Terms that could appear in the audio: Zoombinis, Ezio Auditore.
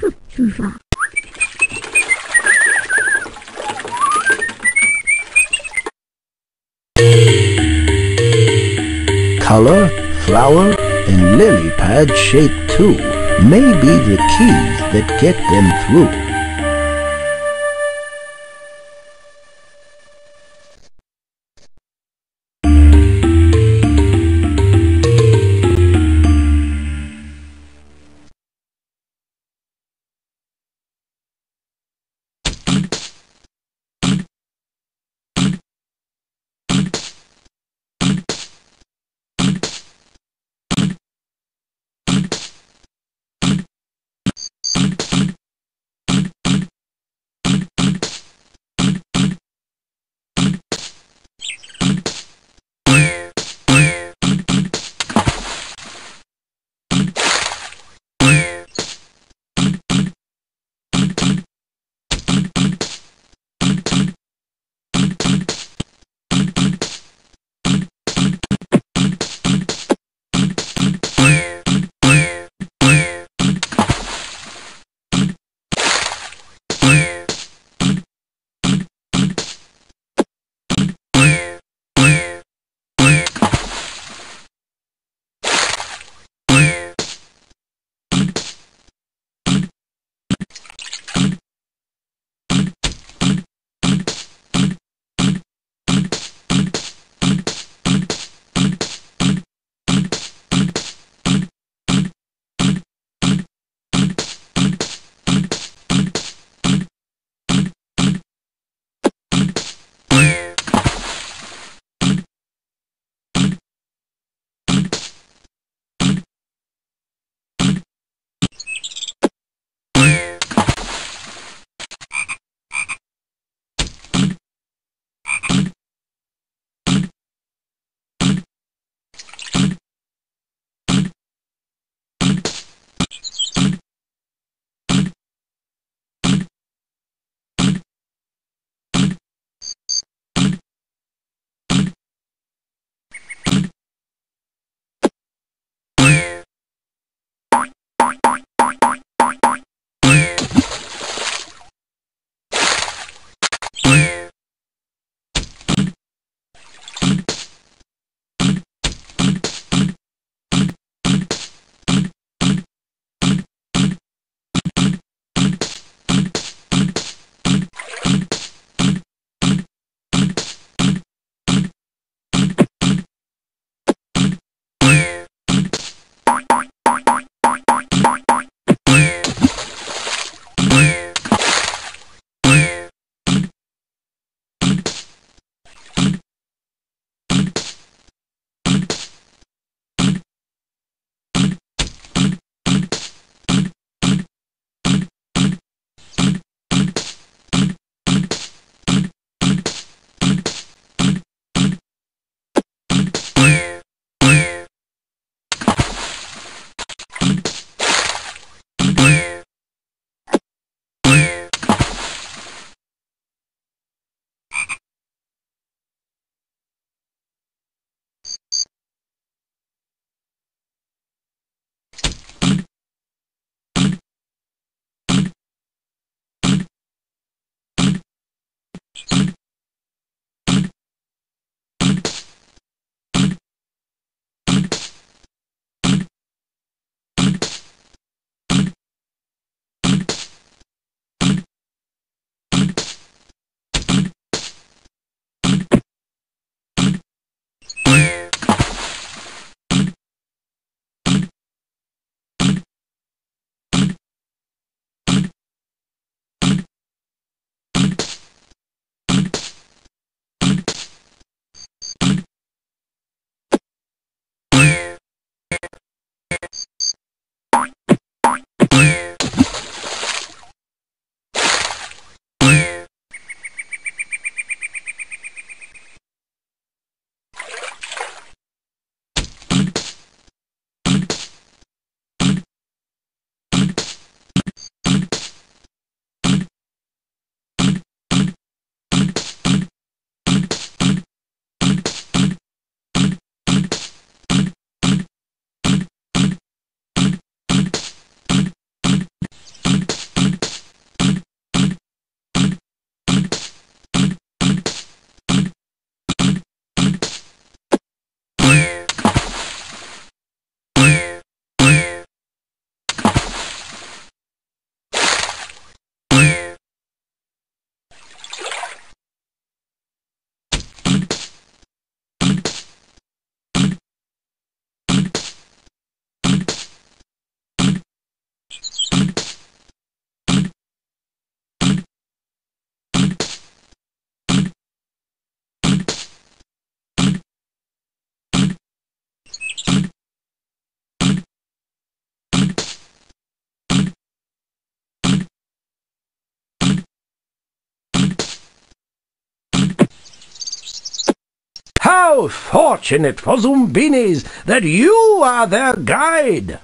Color, flower, and lily pad shape too may be the keys that get them through. so fortunate for Zoombinis that you are their guide.